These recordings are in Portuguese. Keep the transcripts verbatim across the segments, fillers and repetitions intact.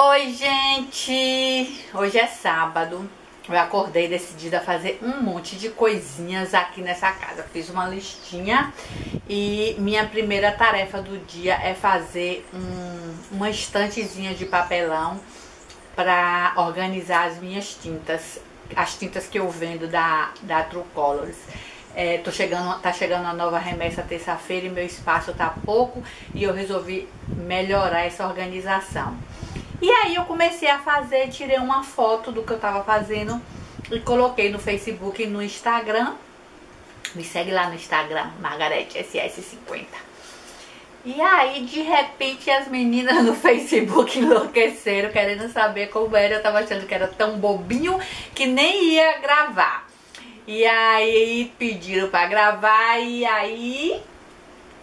Oi, gente! Hoje é sábado. Eu acordei decidida a fazer um monte de coisinhas aqui nessa casa. Fiz uma listinha e minha primeira tarefa do dia é fazer um, uma estantezinha de papelão para organizar as minhas tintas. As tintas que eu vendo da, da True Colors. É, tô chegando, tá chegando uma nova remessa terça-feira e meu espaço tá pouco e eu resolvi melhorar essa organização. E aí eu comecei a fazer, tirei uma foto do que eu tava fazendo e coloquei no Facebook e no Instagram. Me segue lá no Instagram, Margaret S S cinquenta. E aí, de repente, as meninas no Facebook enlouqueceram, querendo saber como era. Eu tava achando que era tão bobinho que nem ia gravar. E aí pediram pra gravar, e aí...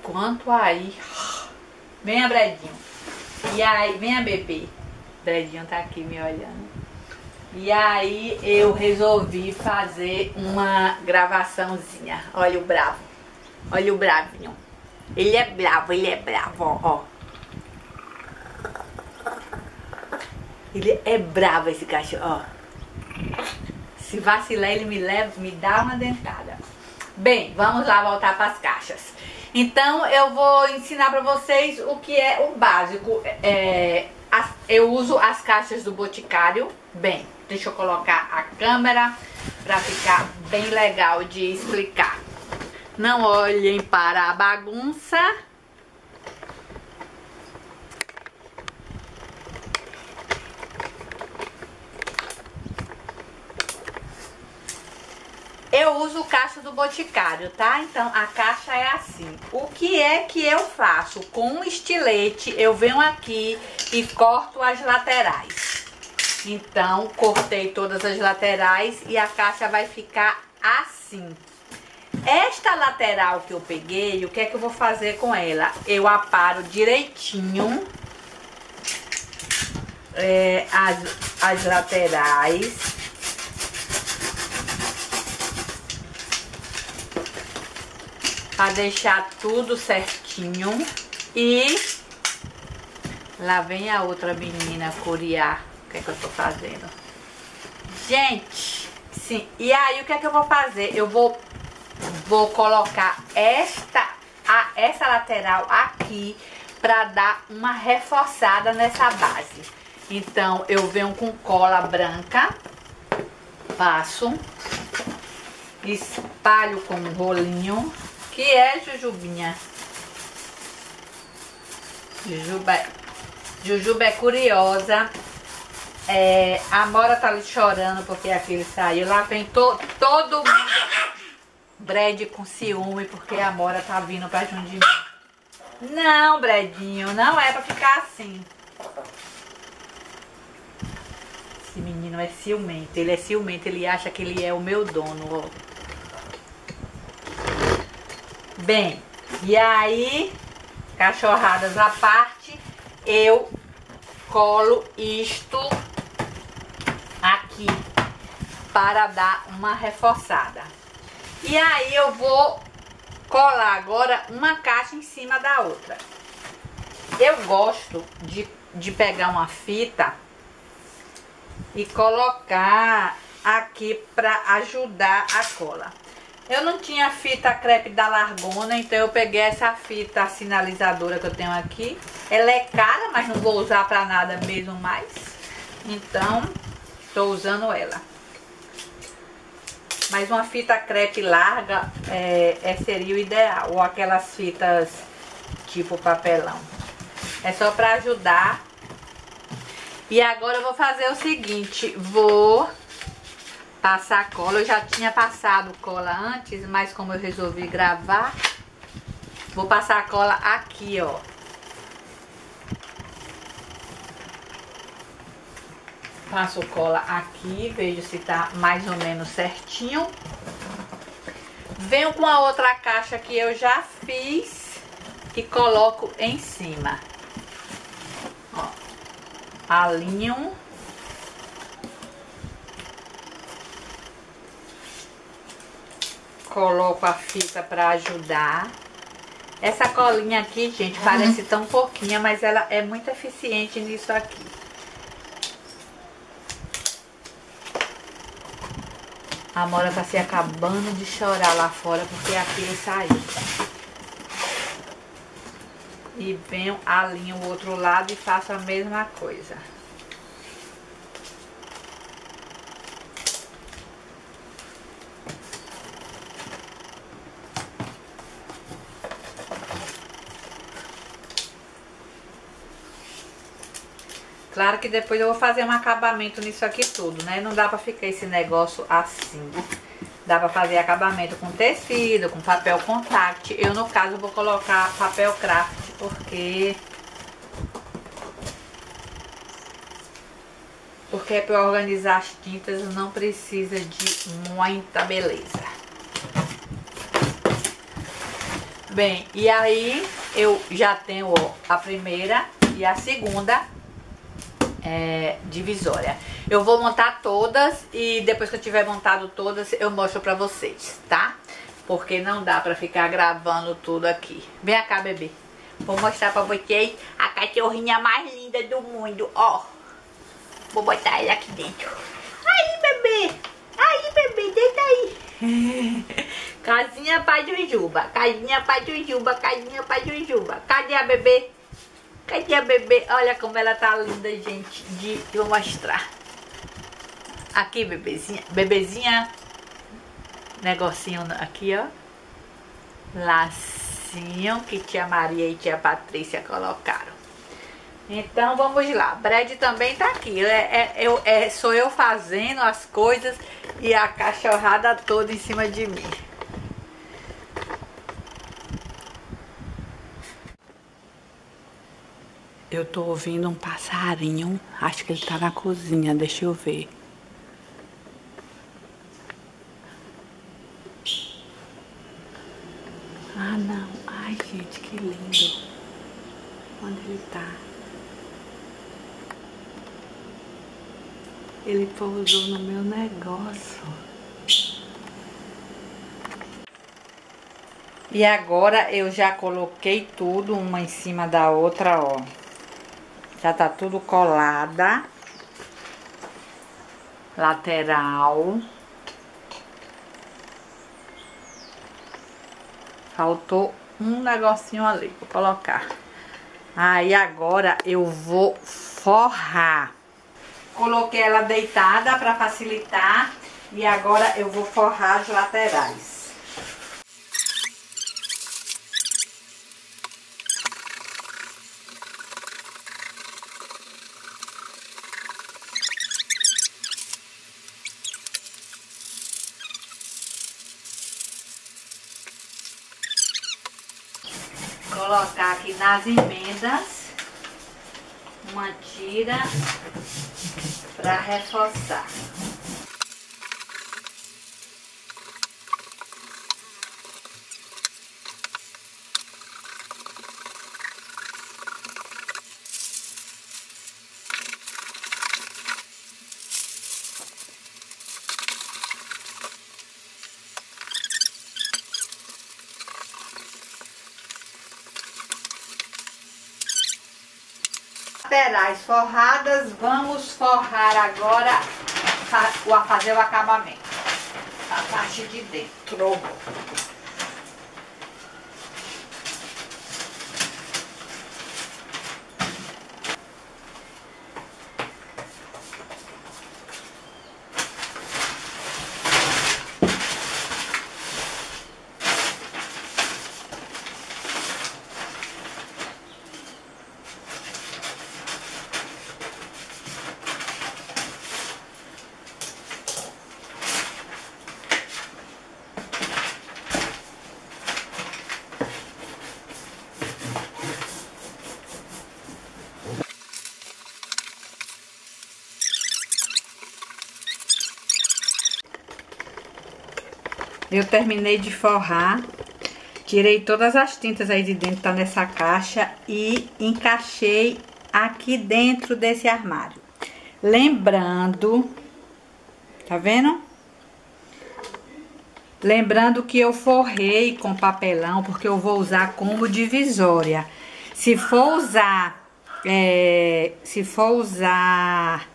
Quanto aí... Vem a Bradinho. E aí, vem a bebê. Bradinho tá aqui me olhando. E aí eu resolvi fazer uma gravaçãozinha. Olha o bravo. Olha o bravinho. Ele é bravo, ele é bravo, ó. Ele é bravo esse cachorro, ó. Se vacilar ele me leva, me dá uma dentada. Bem, vamos lá voltar para as caixas. Então eu vou ensinar pra vocês o que é o básico. É, as, eu uso as caixas do Boticário. Bem, deixa eu colocar a câmera pra ficar bem legal de explicar. Não olhem para a bagunça. Eu uso caixa do Boticário, tá? Então, a caixa é assim. O que é que eu faço? Com um estilete, eu venho aqui e corto as laterais. Então, cortei todas as laterais e a caixa vai ficar assim. Esta lateral que eu peguei, o que é que eu vou fazer com ela? Eu aparo direitinho é, as, as laterais. Pra deixar tudo certinho. E lá vem a outra menina curiar. O que é que eu tô fazendo? Gente, sim. E aí, o que é que eu vou fazer? Eu vou, vou colocar esta, a, essa lateral aqui pra dar uma reforçada nessa base. Então, eu venho com cola branca. Passo. Espalho com um rolinho. Que é jujubinha. Jujuba, Jujuba é curiosa. É, a Amora tá chorando porque aquele saiu. Lá vem to, todo mundo. Brad com ciúme porque a Amora tá vindo pra Jundinho. Não, Bradinho. Não é pra ficar assim. Esse menino é ciumento. Ele é ciumento. Ele acha que ele é o meu dono, ó. Bem, e aí, cachorradas à parte, eu colo isto aqui para dar uma reforçada. E aí eu vou colar agora uma caixa em cima da outra. Eu gosto de, de pegar uma fita e colocar aqui para ajudar a cola. Eu não tinha fita crepe da Largona, então eu peguei essa fita sinalizadora que eu tenho aqui. Ela é cara, mas não vou usar pra nada mesmo mais. Então, tô usando ela. Mas uma fita crepe larga é, é, seria o ideal. Ou aquelas fitas tipo papelão. É só pra ajudar. E agora eu vou fazer o seguinte. Vou... passar cola, eu já tinha passado cola antes, mas como eu resolvi gravar, vou passar a cola aqui, ó. Passo cola aqui, vejo se tá mais ou menos certinho. Venho com a outra caixa que eu já fiz e coloco em cima. Ó, alinho. Coloco a fita pra ajudar. Essa colinha aqui, gente, parece tão pouquinha, mas ela é muito eficiente nisso aqui. A Amora tá se acabando de chorar lá fora porque a filha saiu. E venho, alinho o outro lado e faço a mesma coisa. Claro que depois eu vou fazer um acabamento nisso aqui tudo, né? Não dá pra ficar esse negócio assim. Dá pra fazer acabamento com tecido, com papel contact. Eu, no caso, vou colocar papel craft, porque... Porque é pra eu organizar as tintas, não precisa de muita beleza. Bem, e aí eu já tenho a primeira e a segunda... É, divisória. Eu vou montar todas e depois que eu tiver montado todas eu mostro pra vocês, tá? Porque não dá pra ficar gravando tudo aqui. Vem cá, bebê. Vou mostrar pra vocês a cachorrinha mais linda do mundo, ó. Vou botar ela aqui dentro. Aí, bebê. Aí, bebê, deita aí. Casinha pra Jujuba. Casinha pra Jujuba. Casinha pra Jujuba. Cadê a bebê? Cadê a bebê? Olha como ela tá linda, gente. De, vou mostrar. Aqui, bebezinha. Bebezinha. Negocinho aqui, ó. Lacinho que tia Maria e tia Patrícia colocaram. Então, vamos lá. Brad também tá aqui. É, é, eu, é, sou eu fazendo as coisas e a cachorrada toda em cima de mim. Eu tô ouvindo um passarinho. Acho que ele tá na cozinha, deixa eu ver. Ah, não. Ai, gente, que lindo. Onde ele tá? Ele pousou no meu negócio. E agora eu já coloquei tudo uma em cima da outra, ó. Já tá tudo colada. Lateral. Faltou um negocinho ali. Vou colocar. Aí agora eu vou forrar. Coloquei ela deitada pra facilitar. E agora eu vou forrar as laterais. Colocar aqui nas emendas uma tira para reforçar. Laterais forradas, vamos forrar agora o fazer o acabamento, a parte de dentro. Eu terminei de forrar, tirei todas as tintas aí de dentro, tá nessa caixa, e encaixei aqui dentro desse armário. Lembrando, tá vendo? Lembrando que eu forrei com papelão, porque eu vou usar como divisória. Se for usar, é, se for usar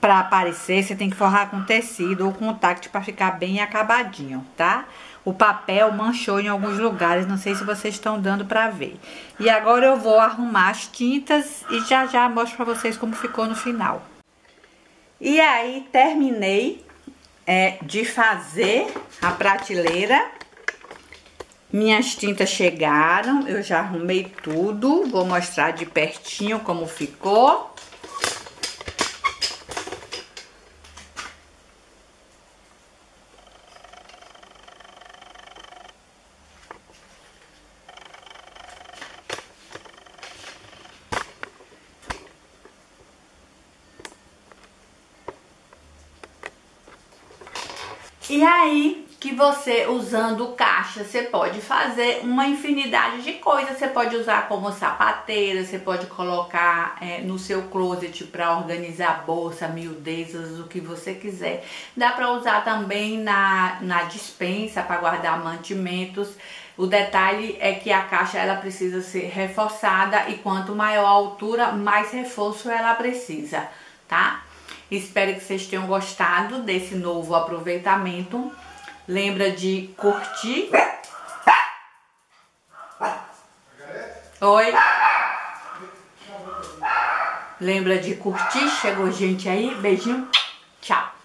Pra aparecer, você tem que forrar com tecido ou com tact pra ficar bem acabadinho, tá? O papel manchou em alguns lugares, não sei se vocês estão dando pra ver. E agora eu vou arrumar as tintas e já já mostro pra vocês como ficou no final. E aí, terminei é, de fazer a prateleira. Minhas tintas chegaram, eu já arrumei tudo. Vou mostrar de pertinho como ficou. E aí que você, usando caixa, você pode fazer uma infinidade de coisas. Você pode usar como sapateira, você pode colocar é, no seu closet para organizar bolsa, miudezas, o que você quiser. Dá para usar também na, na dispensa para guardar mantimentos. O detalhe é que a caixa ela precisa ser reforçada e quanto maior a altura, mais reforço ela precisa, tá? Espero que vocês tenham gostado desse novo aproveitamento. Lembra de curtir. Oi. Lembra de curtir. Chegou gente aí. Beijinho.